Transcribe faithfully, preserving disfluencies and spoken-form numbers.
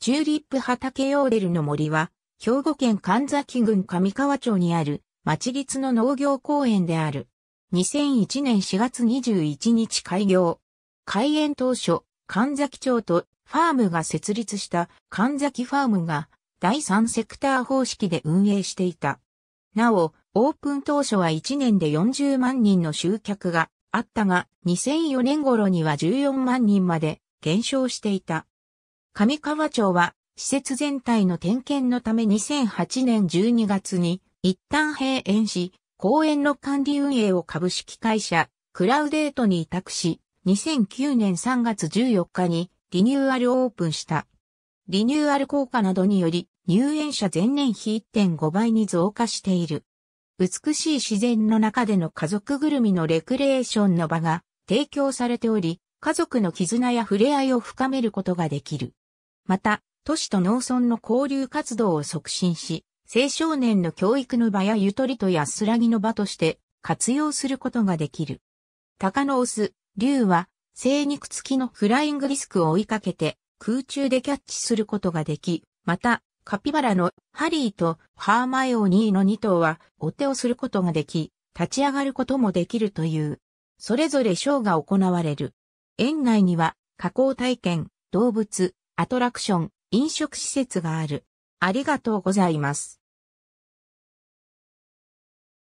チューリップ畑ヨーデルの森は、兵庫県神崎郡上川町にある、町立の農業公園である。にせんいちねんしがつにじゅういちにち開業。開園当初、神崎町とファームが設立した神崎ファームが、だいさんセクター方式で運営していた。なお、オープン当初はいちねんでよんじゅうまんにんの集客があったが、にせんよねん頃にはじゅうよんまんにんまで減少していた。上川町は、施設全体の点検のためにせんはちねんじゅうにがつに一旦閉園し、公園の管理運営を株式会社クラウデートに委託し、にせんきゅうねんさんがつじゅうよっかにリニューアルオープンした。リニューアル効果などにより、入園者前年比 いってんごばいに増加している。美しい自然の中での家族ぐるみのレクレーションの場が提供されており、家族の絆や触れ合いを深めることができる。また、都市と農村の交流活動を促進し、青少年の教育の場やゆとりと安らぎの場として活用することができる。鷹のオス、竜は、精肉付きのフライングディスクを追いかけて、空中でキャッチすることができ、また、カピバラのハリーとハーマイオニーのにとうは追手をすることができ、立ち上がることもできるという、それぞれショーが行われる。園内には、加工体験、動物、アトラクション、飲食施設がある。ありがとうございます。